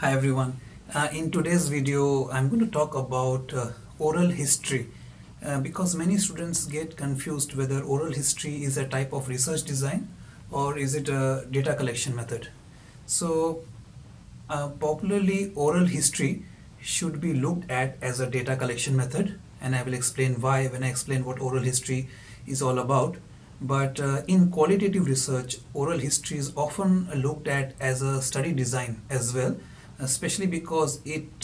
Hi everyone. In today's video I'm going to talk about oral history because many students get confused whether oral history is a type of research design or is it a data collection method. So popularly oral history should be looked at as a data collection method, and I will explain why when I explain what oral history is all about. But in qualitative research, oral history is often looked at as a study design as well, especially because it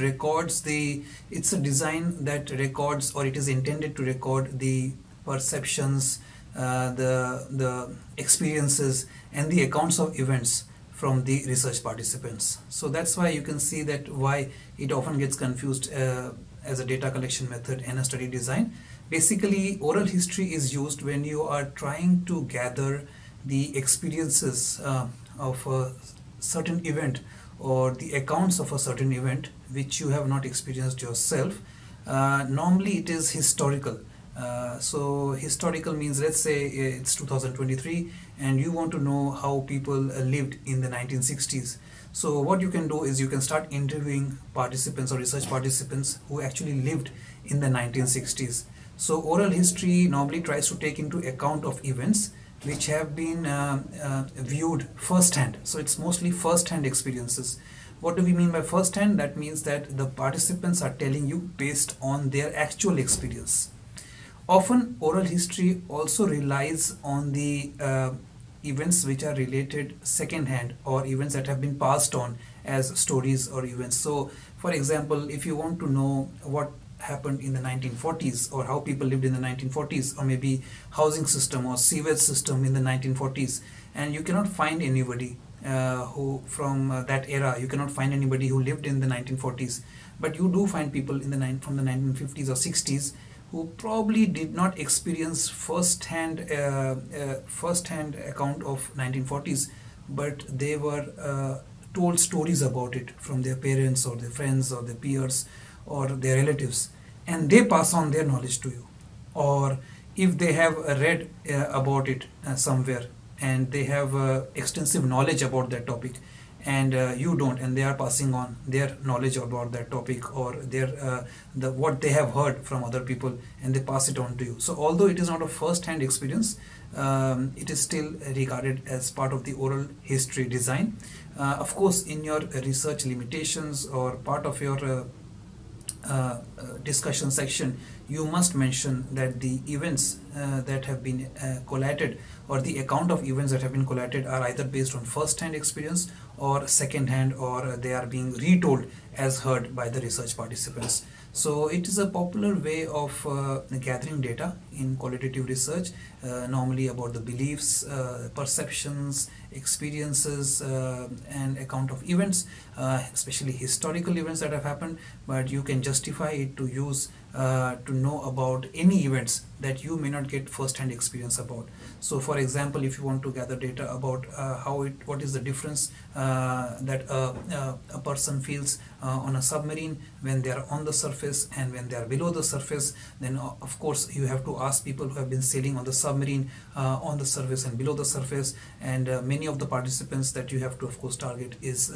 records it's a design that records, or it is intended to record, the perceptions, the experiences and the accounts of events from the research participants. So that's why you can see that why it often gets confused as a data collection method and a study design. Basically, oral history is used when you are trying to gather the experiences of a certain event or the accounts of a certain event which you have not experienced yourself. Normally it is historical. So historical means, let's say it's 2023 and you want to know how people lived in the 1960s. So what you can do is you can start interviewing participants or research participants who actually lived in the 1960s. So oral history normally tries to take into account of events which have been viewed firsthand. So it's mostly firsthand experiences. What do we mean by firsthand? That means that the participants are telling you based on their actual experience. Often oral history also relies on the events which are related secondhand, or events that have been passed on as stories or events. So for example, if you want to know what happened in the 1940s, or how people lived in the 1940s, or maybe housing system or sewage system in the 1940s, and you cannot find anybody who from that era, you cannot find anybody who lived in the 1940s, but you do find people in the from the 1950s or 60s who probably did not experience first-hand account of 1940s, but they were told stories about it from their parents or their friends or their peers or their relatives, and they pass on their knowledge to you. Or if they have read about it somewhere and they have extensive knowledge about that topic and you don't, and they are passing on their knowledge about that topic or their what they have heard from other people, and they pass it on to you. So although it is not a first-hand experience, it is still regarded as part of the oral history design. Of course, in your research limitations or part of your discussion section, you must mention that the events that have been collated, or the account of events that have been collated, are either based on first-hand experience or second-hand, or they are being retold as heard by the research participants. So it is a popular way of gathering data in qualitative research, normally about the beliefs, perceptions, experiences and account of events, especially historical events that have happened, but you can justify it to use to know about any events that you may not get first-hand experience about. So for example, if you want to gather data about what is the difference that a person feels on a submarine when they are on the surface and when they are below the surface, then of course you have to ask people who have been sailing on the submarine on the surface and below the surface, and many of the participants that you have to of course target is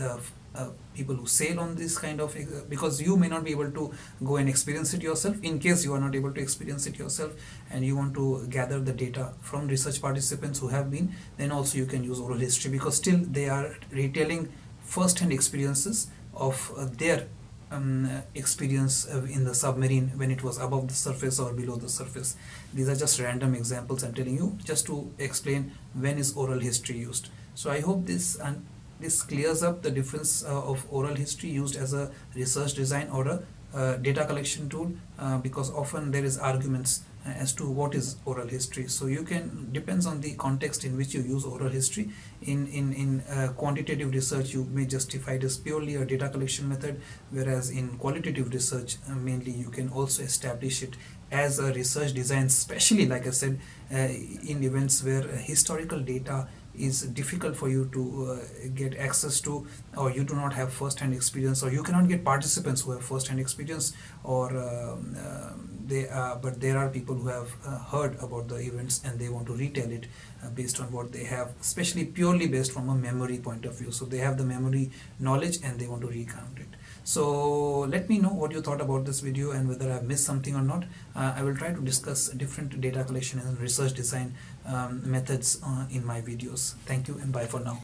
people who sail on this kind of, because you may not be able to go and experience it yourself. In case you are not able to experience it yourself and you want to gather the data from research participants who have been, then also you can use oral history, because still they are retelling first-hand experiences of their experience in the submarine when it was above the surface or below the surface. These are just random examples I'm telling you just to explain when is oral history used. So I hope this clears up the difference of oral history used as a research design or a data collection tool, because often there is arguments as to what is oral history. So you can, depends on the context in which you use oral history. In quantitative research, you may justify it as purely a data collection method, whereas in qualitative research, mainly you can also establish it as a research design, especially, like I said, in events where historical data is difficult for you to get access to, or you do not have first-hand experience, or you cannot get participants who have first-hand experience, or but there are people who have heard about the events and they want to retell it based on what they have, especially purely based from a memory point of view. So they have the memory knowledge and they want to recount it. So let me know what you thought about this video and whether I have missed something or not. I will try to discuss different data collection and research design methods in my videos. Thank you and bye for now.